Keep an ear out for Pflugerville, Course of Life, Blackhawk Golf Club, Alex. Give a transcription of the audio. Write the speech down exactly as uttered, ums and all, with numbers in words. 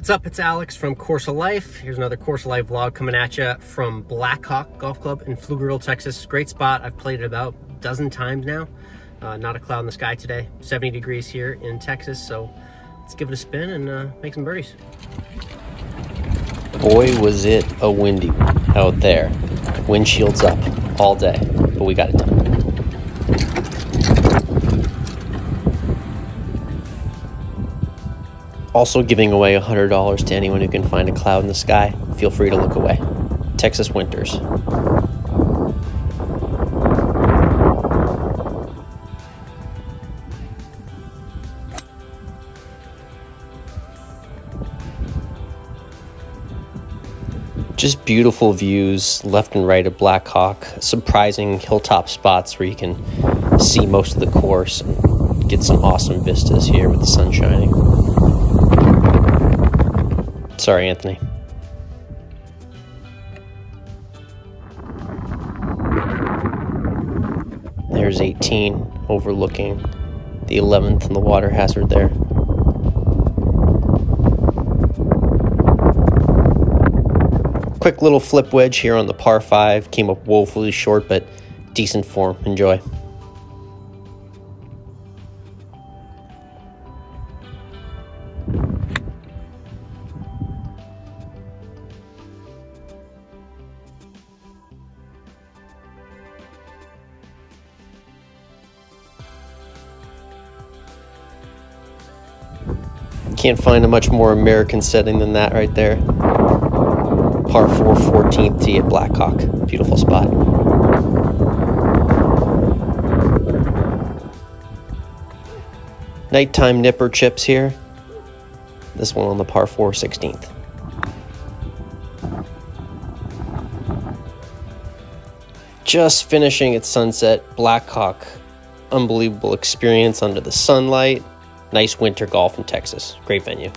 What's up, it's Alex from Course of Life. Here's another Course of Life vlog coming at you from Blackhawk Golf Club in Pflugerville, Texas. Great spot, I've played it about a dozen times now. Uh, not a cloud in the sky today, seventy degrees here in Texas, so let's give it a spin and uh, make some birdies. Boy, was it a windy one out there. Windshields up all day, but we got it done. Also giving away one hundred dollars to anyone who can find a cloud in the sky. Feel free to look away. Texas winters. Just beautiful views left and right of Blackhawk. Surprising hilltop spots where you can see most of the course and get some awesome vistas here with the sun shining. Sorry, Anthony. There's eighteen overlooking the eleventh and the water hazard there. Quick little flip wedge here on the par five. Came up woefully short, but decent form. Enjoy. Can't find a much more American setting than that right there. Par four, fourteenth tee at Blackhawk. Beautiful spot. Nighttime nipper chips here. This one on the par four, sixteenth. Just finishing at sunset. Blackhawk. Unbelievable experience under the sunlight. Nice winter golf in Texas. Great venue.